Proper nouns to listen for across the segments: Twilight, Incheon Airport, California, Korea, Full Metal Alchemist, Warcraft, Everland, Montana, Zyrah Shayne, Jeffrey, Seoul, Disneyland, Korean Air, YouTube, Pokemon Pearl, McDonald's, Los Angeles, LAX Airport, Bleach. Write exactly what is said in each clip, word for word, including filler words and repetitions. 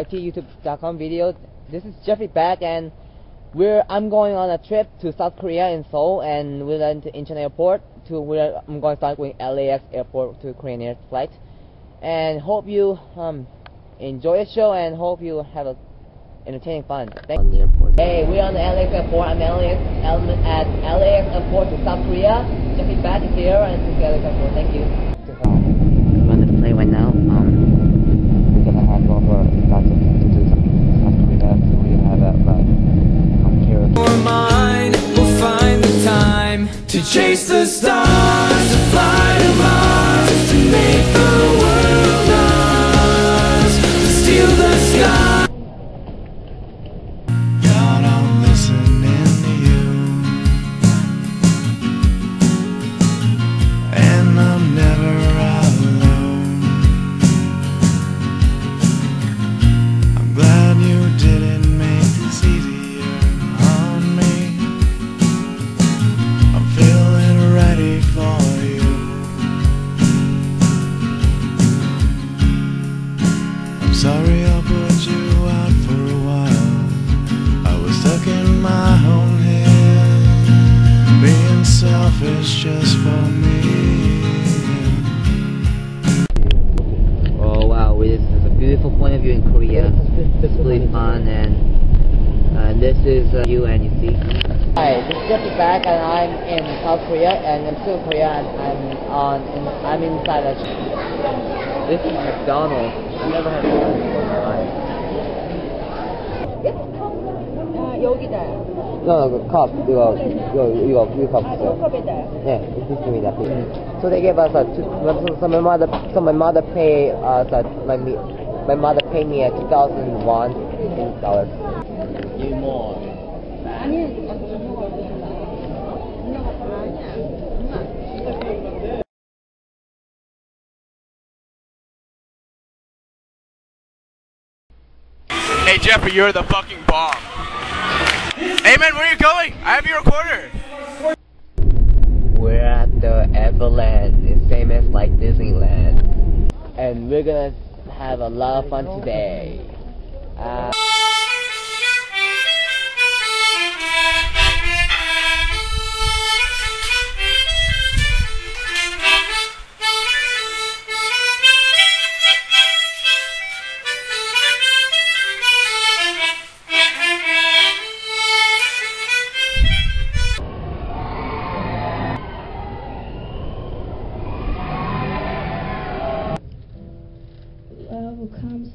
Y T youtube dot com video. This is Jeffrey back, and we're I'm going on a trip to South Korea in Seoul, and we're going to Incheon Airport to where I'm going to start going L A X Airport to Korean Air flight. And hope you um enjoy the show, and hope you have a entertaining fun. Thank on the airport. Hey, we're on the L A X Airport. I'm at L A X Airport to South Korea. Jeffrey back is here, and to the L A X Airport. Thank you. I'm on the plane right now. Um. To chase the stars, to fly to Mars, to make the world ours, to steal the sky. God, I'm listening to you, and I'm never alone. I'm glad you didn't make this easier on me. For you, I'm sorry I put you out for a while. I was stuck in my own head, being selfish just for me. Oh wow, this is a beautiful point of view in Korea. It's really fun, and uh, this is uh, you and you see. Hi, this is Jeffrey back, and I'm in South Korea, and I'm still in Korea, and I'm on, in, I'm inside a shop. This is McDonald's. I've never had McDonald's before in my life. Uh, 여기다요. No, no, the cup. 이거, 이거, 이거, 이거 cup. 아, 저 컵에다요? 네, it's 있습니다. So they gave us a, two, so my mother, so my mother paid us, a, my, my mother paid me a two thousand won in dollars. You more. Hey Jeffrey, you're the fucking bomb. Hey man, where are you going? I have your recorder. We're at the Everland. It's famous like Disneyland. And we're gonna have a lot of fun today. Uh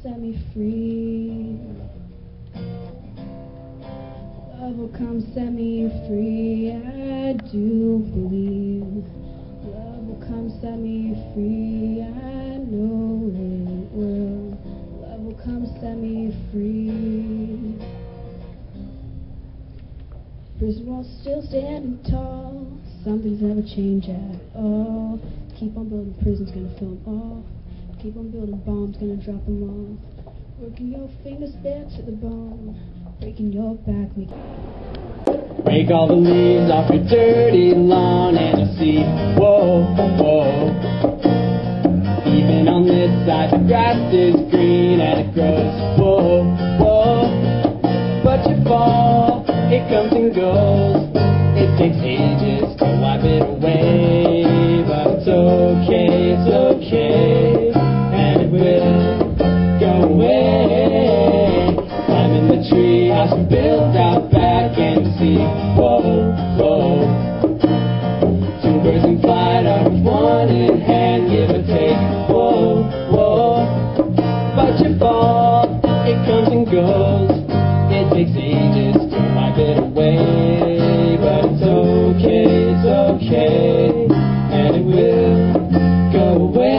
Set me free. Love will come set me free. I do believe. Love will come set me free. I know it will. Love will come set me free. First wall still standing tall. Something's never changed at all. Keep on building, prison's gonna fill them all. Keep on building bombs, gonna drop them all. Working your fingers back to the bone, breaking your back. Break all the leaves off your dirty lawn and you'll see. Whoa, whoa. Even on this side, the grass is green and it grows. Whoa, whoa. But you fall, it comes and goes. It takes ages to wipe it away, but it's okay, it's okay. I should build out back and see. Whoa, whoa. Two birds in flight are one in hand, give or take. Whoa, whoa. But you fall, it comes and goes. It takes ages to wipe it away, but it's okay, it's okay, and it will go away.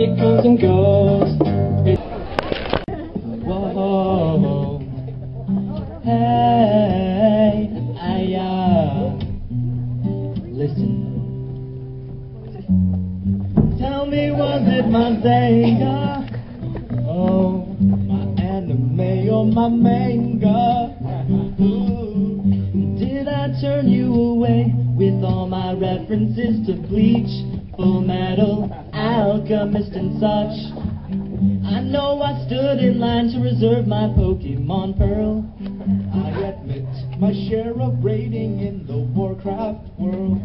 It comes and goes. It whoa, hey, I uh, listen. Tell me, was it my day? Oh, my animal. a manga. Ooh, did I turn you away with all my references to Bleach, Full Metal, Alchemist and such? I know I stood in line to reserve my Pokemon Pearl. I admit my share of raiding in the Warcraft world.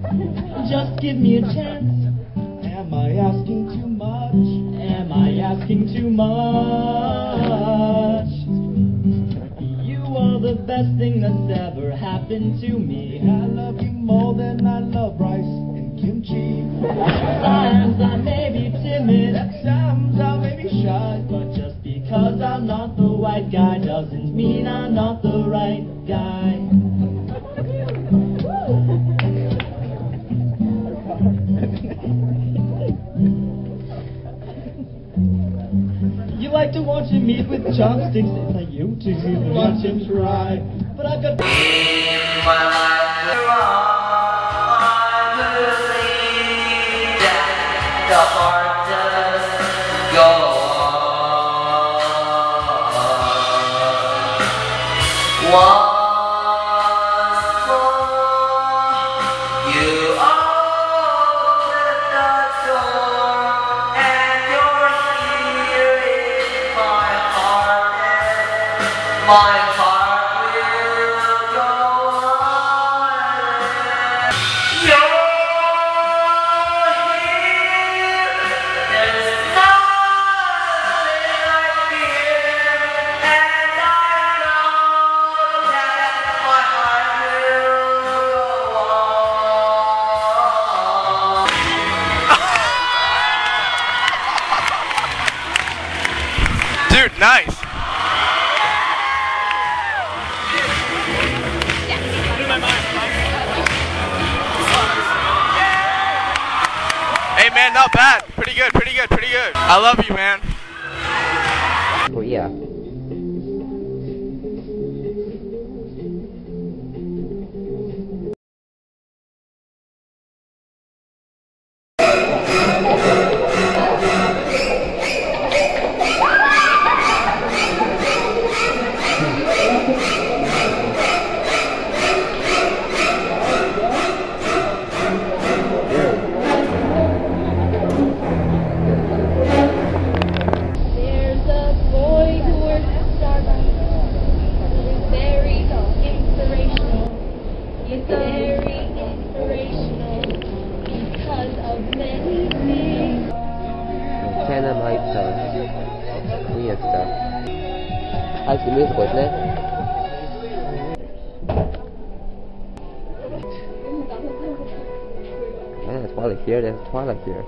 Just give me a chance. Am I asking too much? Am I asking too much? You are the best thing that's ever happened to me. I love you more than I love rice and kimchi. Sometimes I may be timid, sometimes I may be shy, but just because I'm not the white guy doesn't mean I'm not the right guy. You like to watch him eat with chopsticks, it's like you too. Watch him try, but I've got. The heart does go on. Once more, you open the door, and you're here in my heart. My heart. Nice. Hey man, not bad. Pretty good, pretty good, pretty good. I love you, man. Korea. How's the music, wasn't it? Man, there's Twilight here, there's Twilight here.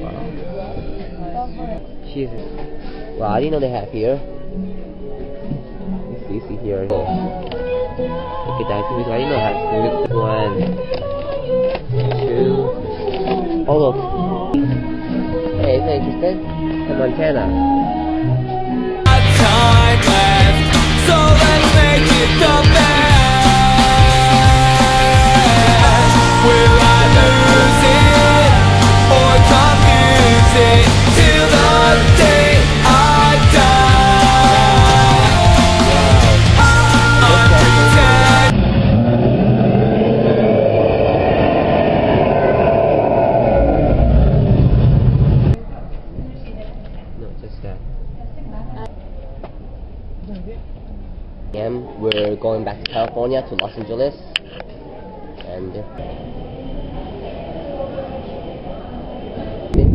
Wow. Jesus. Wow, I didn't know they have here. It's easy here. Oh. Okay, that's the music. I didn't know I had music. One, two. Oh look. Hey, isn't that interesting? In Montana. Time left, so let's make it the best. Will I lose it or confuse it till the day I We're going back to California, to Los Angeles, and did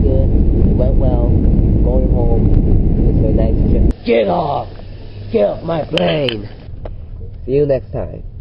good, it went well, going home, it's a nice trip. Get off! Get off my plane! See you next time.